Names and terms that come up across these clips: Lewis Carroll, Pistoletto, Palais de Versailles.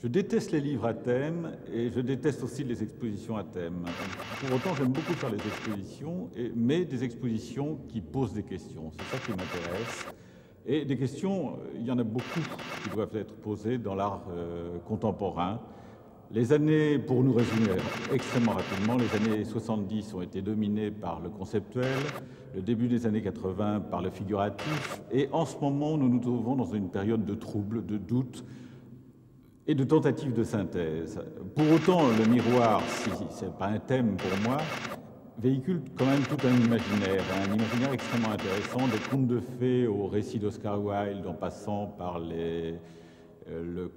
Je déteste les livres à thème et je déteste aussi les expositions à thème. Pour autant, j'aime beaucoup faire les expositions, mais des expositions qui posent des questions. C'est ça qui m'intéresse. Et des questions, il y en a beaucoup qui doivent être posées dans l'art contemporain. Les années, pour nous résumer extrêmement rapidement, les années 70 ont été dominées par le conceptuel, le début des années 80 par le figuratif, et en ce moment, nous nous trouvons dans une période de troubles, de doutes et de tentatives de synthèse. Pour autant, le miroir, si ce n'est pas un thème pour moi, véhicule quand même tout un imaginaire extrêmement intéressant, des contes de fées aux récits d'Oscar Wilde, en passant par le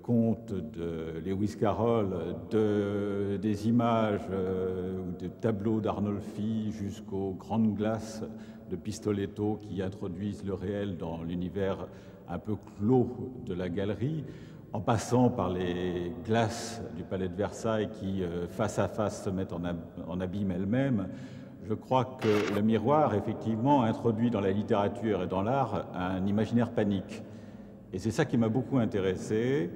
conte de Lewis Carroll, des images ou des tableaux d'Arnolfi jusqu'aux grandes glaces de Pistoletto qui introduisent le réel dans l'univers un peu clos de la galerie, en passant par les glaces du Palais de Versailles qui, face à face, se mettent en abîme elles-mêmes. Je crois que le miroir, effectivement, introduit dans la littérature et dans l'art un imaginaire panique. Et c'est ça qui m'a beaucoup intéressé.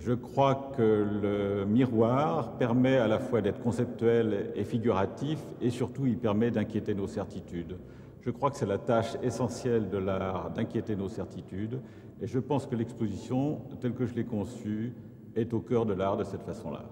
Je crois que le miroir permet à la fois d'être conceptuel et figuratif, et surtout il permet d'inquiéter nos certitudes. Je crois que c'est la tâche essentielle de l'art, d'inquiéter nos certitudes, et je pense que l'exposition, telle que je l'ai conçue, est au cœur de l'art de cette façon-là.